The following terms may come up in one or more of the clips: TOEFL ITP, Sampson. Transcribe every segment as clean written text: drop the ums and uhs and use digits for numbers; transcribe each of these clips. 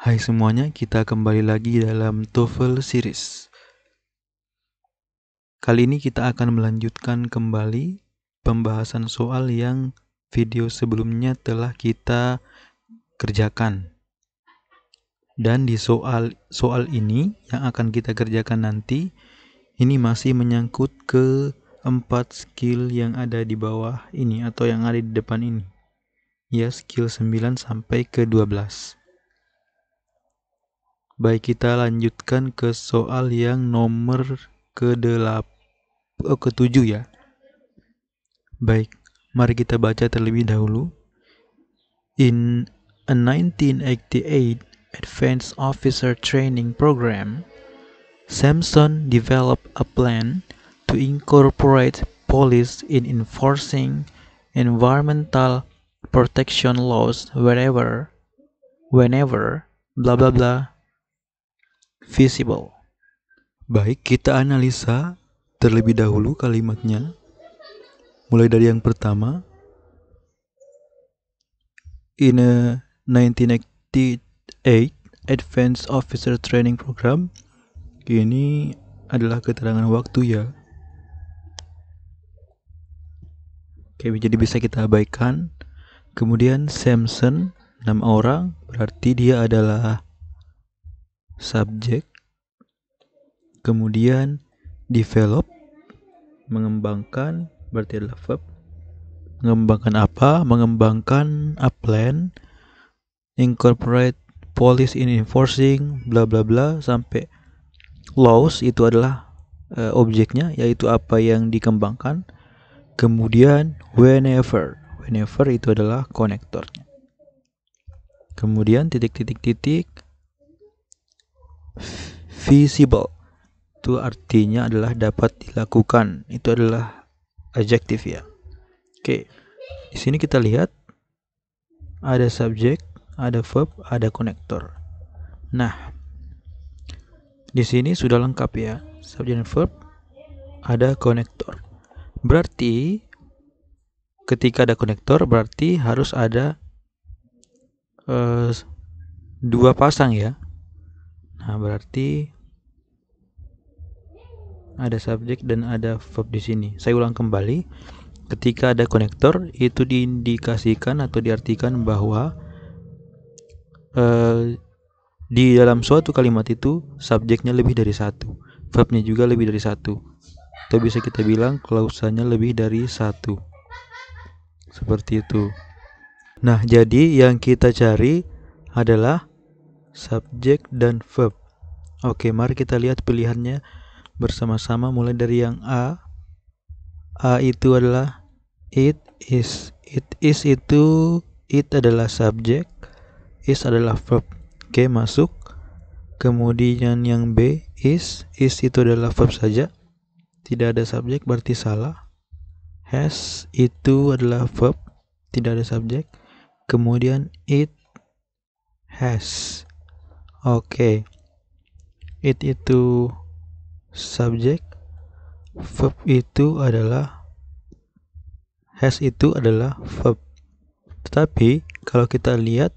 Hai semuanya, kita kembali lagi dalam TOEFL series. Kali ini kita akan melanjutkan kembali pembahasan soal yang video sebelumnya telah kita kerjakan. Dan di soal ini yang akan kita kerjakan nanti, ini masih menyangkut ke 4 skill yang ada di bawah ini atau yang ada di depan ini. Ya, skill 9 sampai ke 12. Baik, kita lanjutkan ke soal yang nomor ke-7 ya. Baik, mari kita baca terlebih dahulu. In a 1988 Advanced Officer Training Program, Sampson developed a plan to incorporate police in enforcing environmental protection laws whenever blah blah blah visible. Baik, kita analisa terlebih dahulu kalimatnya. Mulai dari yang pertama. In a 1988 Advanced Officer Training Program. Ini adalah keterangan waktu ya. Oke, jadi bisa kita abaikan. Kemudian Sampson, 6 orang, berarti dia adalah subjek, kemudian develop, mengembangkan, berarti adalah verb. Mengembangkan apa? Mengembangkan a plan, incorporate police in enforcing, bla bla bla, sampai laws itu adalah objeknya, yaitu apa yang dikembangkan. Kemudian whenever itu adalah konektornya. Kemudian titik. Visible itu artinya adalah dapat dilakukan, itu adalah adjektif ya. Oke, di sini kita lihat ada subjek, ada verb, ada konektor. Nah, di sini sudah lengkap ya, subjek dan verb, ada konektor. Berarti ketika ada konektor berarti harus ada 2 pasang ya. Nah, berarti ada subjek dan ada verb di sini. Saya ulang kembali. Ketika ada konektor itu diindikasikan atau diartikan bahwa di dalam suatu kalimat itu subjeknya lebih dari 1, verbnya juga lebih dari 1. Atau bisa kita bilang klausanya lebih dari 1. Seperti itu. Nah, jadi yang kita cari adalah subjek dan verb. Oke, mari kita lihat pilihannya bersama-sama, mulai dari yang A. A itu adalah it is. It adalah subjek, is adalah verb. Oke, masuk. Kemudian yang B, is itu adalah verb saja, tidak ada subjek, berarti salah. Has itu adalah verb, tidak ada subjek. Kemudian it has. Oke, it itu subjek, verb itu adalah has, itu adalah verb. Tetapi kalau kita lihat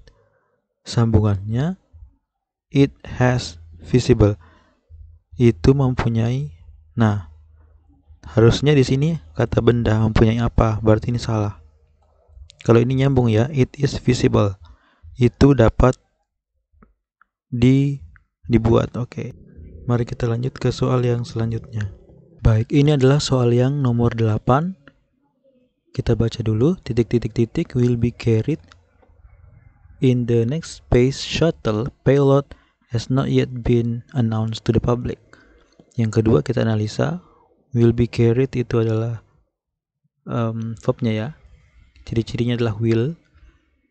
sambungannya, it has visible itu mempunyai. Nah, harusnya di sini kata benda mempunyai apa, berarti ini salah. Kalau ini nyambung ya, it is visible itu dapat dibuat. Oke. Mari kita lanjut ke soal yang selanjutnya. Baik, ini adalah soal yang nomor 8. Kita baca dulu. Titik will be carried in the next space shuttle payload has not yet been announced to the public. Yang kedua kita analisa. Will be carried itu adalah verbnya ya. Ciri-cirinya adalah will.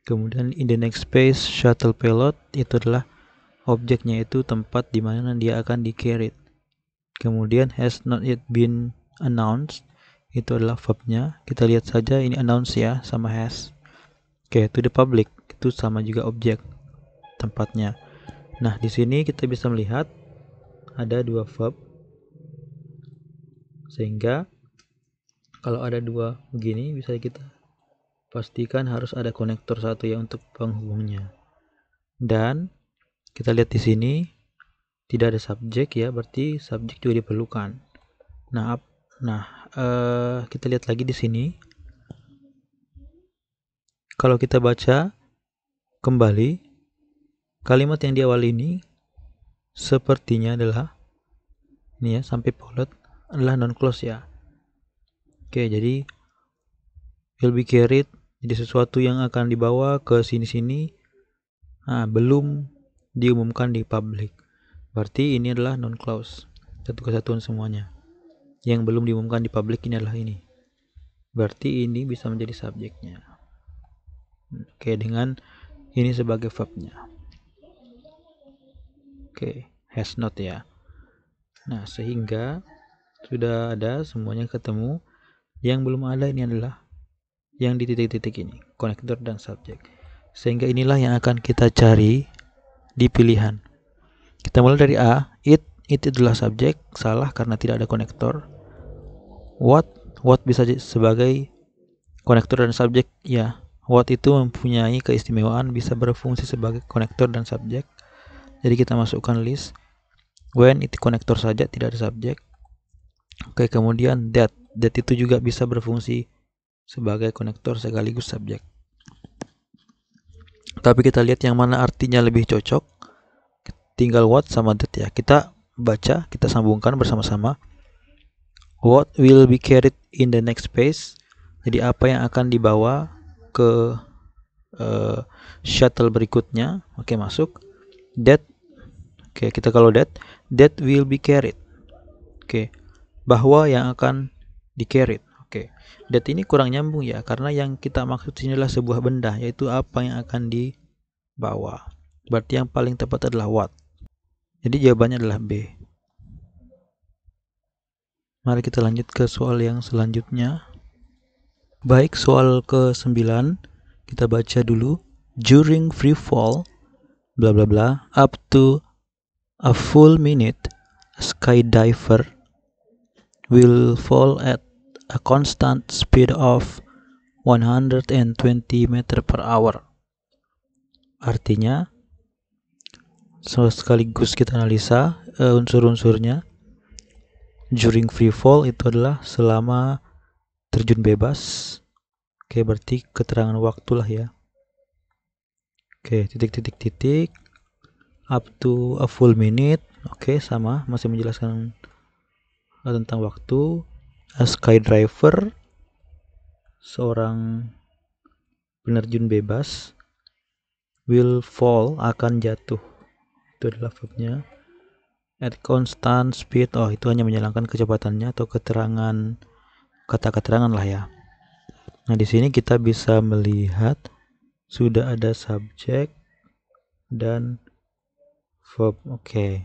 Kemudian in the next space shuttle payload itu adalah objeknya, itu tempat di mana dia akan di-carried. Kemudian has not yet been announced itu adalah verbnya. Kita lihat saja ini announce ya sama has. Oke, to the public itu sama juga objek tempatnya. Nah, di sini kita bisa melihat ada 2 verb. Sehingga kalau ada 2 begini bisa kita pastikan harus ada konektor 1 ya untuk penghubungnya. Dan Kita lihat di sini tidak ada subjek ya, berarti subjek juga diperlukan. Nah, kita lihat lagi di sini. Kalau kita baca kembali kalimat yang diawali ini sepertinya adalah ini ya, sampai polet adalah non clause ya. Oke, jadi will be carried, jadi sesuatu yang akan dibawa ke sini-sini. Nah, belum diumumkan di publik. Berarti ini adalah non clause. Satu kesatuan semuanya. Yang belum diumumkan di publik ini adalah ini. Berarti ini bisa menjadi subjeknya. Oke, dengan ini sebagai verbnya. Oke, has not ya. Nah, sehingga sudah ada semuanya ketemu. Yang belum ada ini adalah yang di titik-titik ini, konektor dan subjek. Sehingga inilah yang akan kita cari di pilihan. Kita mulai dari A. It adalah subjek, salah karena tidak ada konektor. What bisa sebagai konektor dan subjek ya. What itu mempunyai keistimewaan bisa berfungsi sebagai konektor dan subjek. Jadi kita masukkan list. When itu konektor saja, tidak ada subjek. Oke, kemudian that itu juga bisa berfungsi sebagai konektor sekaligus subjek. Tapi kita lihat yang mana artinya lebih cocok. Tinggal what sama that ya. Kita baca, kita sambungkan bersama-sama. What will be carried in the next phase? Jadi apa yang akan dibawa ke shuttle berikutnya? Oke, masuk. That. Oke, kita kalau that will be carried. Oke, bahwa yang akan di carried. Oke, that ini kurang nyambung ya, karena yang kita maksud sini adalah sebuah benda, yaitu apa yang akan dibawa. Berarti yang paling tepat adalah what. Jadi jawabannya adalah B. Mari kita lanjut ke soal yang selanjutnya. Baik, soal ke-9 kita baca dulu. During free fall bla bla bla up to a full minute, a skydiver will fall at a constant speed of 120 meter per hour. Artinya sekaligus kita analisa unsur-unsurnya. During free fall itu adalah selama terjun bebas. Oke, berarti keterangan waktulah ya. Oke, titik-titik-titik up to a full minute. Oke, sama, masih menjelaskan tentang waktu. A skydiver, seorang penerjun bebas, will fall, akan jatuh, adalah verbnya. At constant speed, oh itu hanya menyalahkan kecepatannya atau keterangan, kata-keterangan lah ya. Nah, di sini kita bisa melihat sudah ada subjek dan verb. Oke,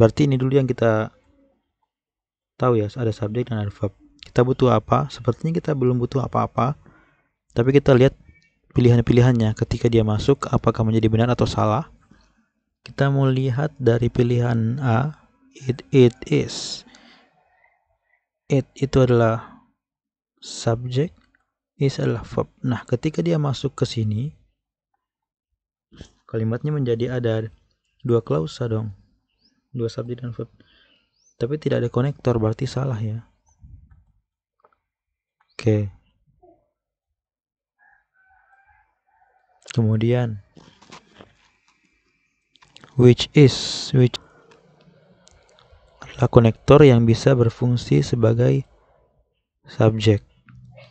berarti ini dulu yang kita tahu ya, ada subjek dan ada verb. Kita butuh apa? Sepertinya kita belum butuh apa-apa, tapi kita lihat pilihan-pilihannya. Ketika dia masuk, apakah menjadi benar atau salah? Kita mau lihat dari pilihan A. It is. It itu adalah subjek, is adalah verb. Nah, ketika dia masuk ke sini, kalimatnya menjadi ada dua klausa dong, dua subjek dan verb. Tapi tidak ada konektor, berarti salah ya. Oke. Kemudian which adalah konektor yang bisa berfungsi sebagai subjek.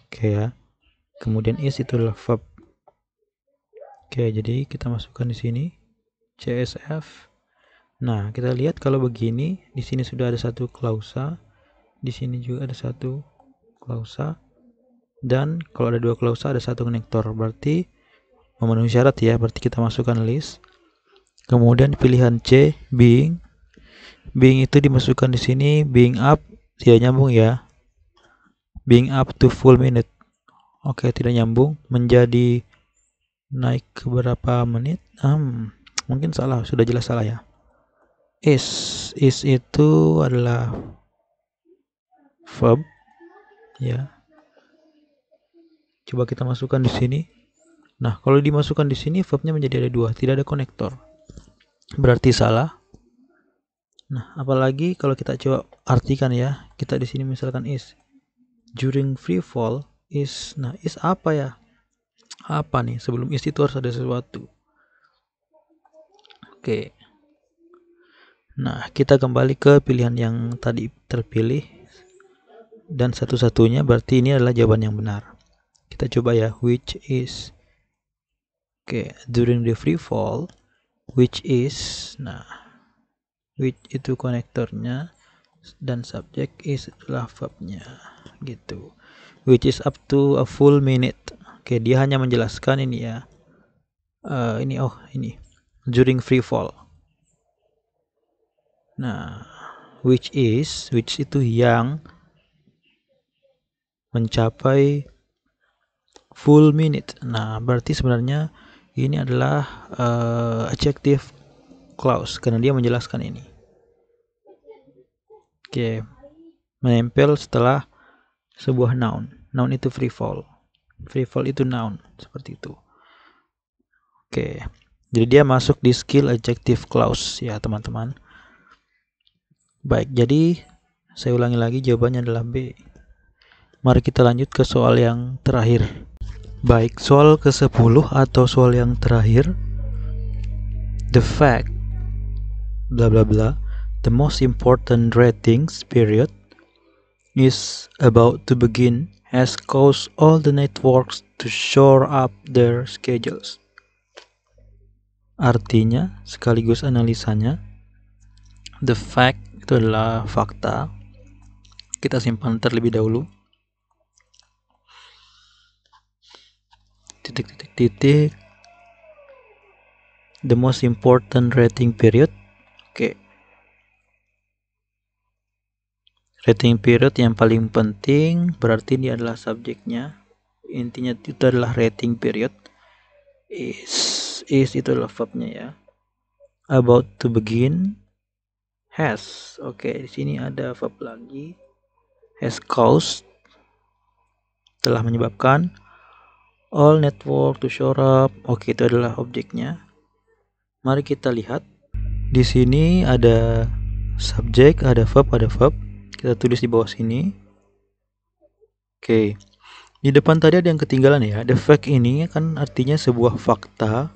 Oke ya. Kemudian is itu adalah verb. Oke, jadi kita masukkan di sini CSF. Nah, kita lihat kalau begini, di sini sudah ada satu klausa, di sini juga ada satu klausa, dan kalau ada dua klausa ada satu konektor, berarti memenuhi syarat ya. Berarti kita masukkan list. Kemudian pilihan C, being itu dimasukkan di sini. Being up, tidak nyambung ya. Being up to full minute, oke, tidak nyambung. Menjadi naik ke berapa menit, mungkin salah, sudah jelas salah ya. Is itu adalah verb ya. Coba kita masukkan di sini. Nah, kalau dimasukkan di sini verbnya menjadi ada dua, tidak ada konektor. Berarti salah. Nah, apalagi kalau kita coba artikan ya. Kita di sini misalkan is. During free fall is. Nah, is apa ya? Apa nih? Sebelum is itu harus ada sesuatu. Oke. Nah, kita kembali ke pilihan yang tadi terpilih. Dan satu-satunya berarti ini adalah jawaban yang benar. Kita coba ya, which is. Oke, during the free fall, which is, nah, which itu konektornya dan subject is adalah verbnya, gitu. Which is up to a full minute. Oke, dia hanya menjelaskan ini ya. Ini during free fall. Nah, which itu yang mencapai full minute. Nah, berarti sebenarnya ini adalah adjective clause karena dia menjelaskan ini. Oke, menempel setelah sebuah noun. Noun itu free fall. Free fall itu noun, seperti itu. Oke, jadi dia masuk di skill adjective clause ya, teman-teman. Baik, jadi saya ulangi lagi, jawabannya adalah B. Mari kita lanjut ke soal yang terakhir. Baik, soal ke-10 atau soal yang terakhir. The fact bla bla bla, the most important ratings period is about to begin has caused all the networks to shore up their schedules. Artinya sekaligus analisanya, the fact itu adalah fakta. Kita simpan terlebih dahulu. Titik. The most important rating period. Oke. Rating period yang paling penting, berarti dia adalah subjeknya. Intinya itu adalah rating period. Is itu adalah verbnya ya. About to begin. Has. Oke, di sini ada verb lagi. Has caused. Telah menyebabkan. All network to shore up. Oke, itu adalah objeknya. Mari kita lihat. Di sini ada subjek, ada verb. Kita tulis di bawah sini. Oke. Di depan tadi ada yang ketinggalan ya. The fact ini kan artinya sebuah fakta.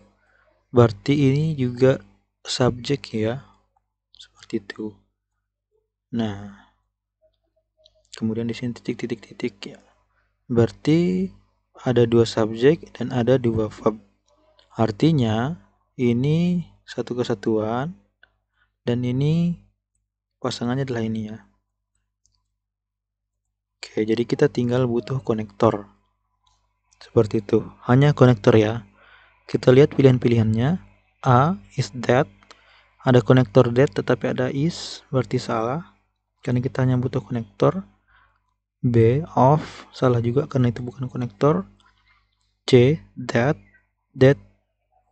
Berarti ini juga subjek ya. Seperti itu. Nah. Kemudian di sini titik ya. Berarti ada dua subjek dan ada dua verb. Artinya ini satu kesatuan dan ini pasangannya adalah ini ya. Oke, jadi kita tinggal butuh konektor. Seperti itu. Hanya konektor ya. Kita lihat pilihan-pilihannya. A is that. Ada konektor that tetapi ada is, berarti salah. Karena kita hanya butuh konektor. B of, salah juga karena itu bukan konektor. C that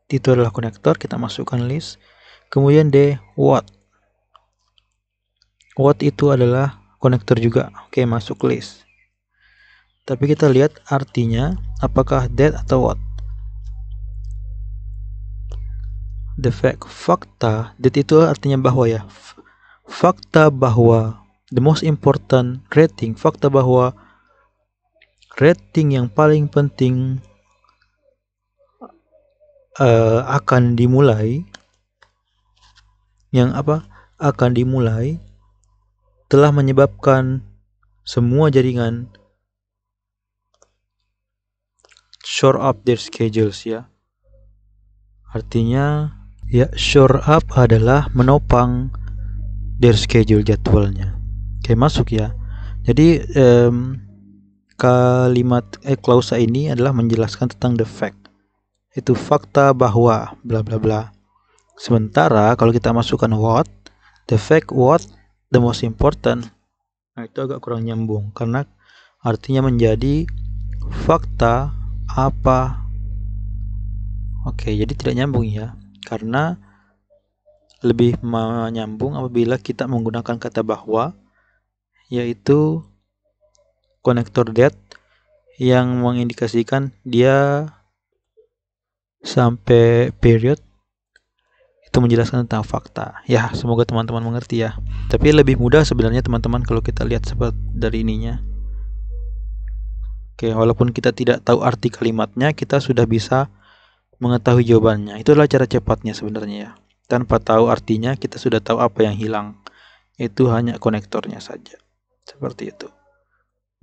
itu adalah konektor, kita masukkan list. Kemudian D what itu adalah konektor juga. Oke, masuk list. Tapi kita lihat artinya apakah that atau what. The fact, fakta. That itu artinya bahwa ya. Fakta bahwa the most important rating, fakta bahwa rating yang paling penting akan dimulai, yang apa akan dimulai, telah menyebabkan semua jaringan shore up their schedules ya. Artinya ya, shore up adalah menopang their schedule, jadwalnya. Oke, masuk ya. Jadi kalimat klausa ini adalah menjelaskan tentang the fact. Itu fakta bahwa bla bla bla. Sementara kalau kita masukkan what, the fact what the most important. Nah, itu agak kurang nyambung karena artinya menjadi fakta apa. Oke, jadi tidak nyambung ya. Karena lebih menyambung apabila kita menggunakan kata bahwa, yaitu konektor that yang mengindikasikan dia sampai period itu menjelaskan tentang fakta. Ya, semoga teman-teman mengerti ya. Tapi lebih mudah sebenarnya teman-teman kalau kita lihat seperti dari ininya. Oke, walaupun kita tidak tahu arti kalimatnya, kita sudah bisa mengetahui jawabannya. Itu adalah cara cepatnya sebenarnya ya. Tanpa tahu artinya, kita sudah tahu apa yang hilang. Itu hanya konektornya saja. Seperti itu.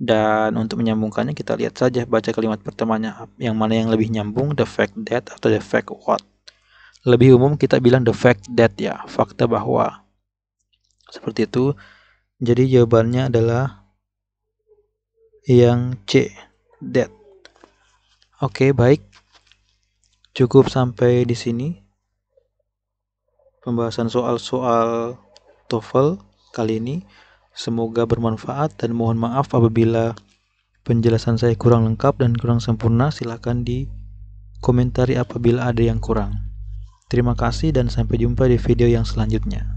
Dan untuk menyambungkannya, kita lihat saja, baca kalimat pertamanya. Yang mana yang lebih nyambung, the fact that atau the fact what. Lebih umum kita bilang the fact that ya, fakta bahwa. Seperti itu. Jadi jawabannya adalah yang C, that. Oke, baik. Cukup sampai di sini pembahasan soal-soal TOEFL kali ini. Semoga bermanfaat dan mohon maaf apabila penjelasan saya kurang lengkap dan kurang sempurna. Silahkan dikomentari apabila ada yang kurang. Terima kasih dan sampai jumpa di video yang selanjutnya.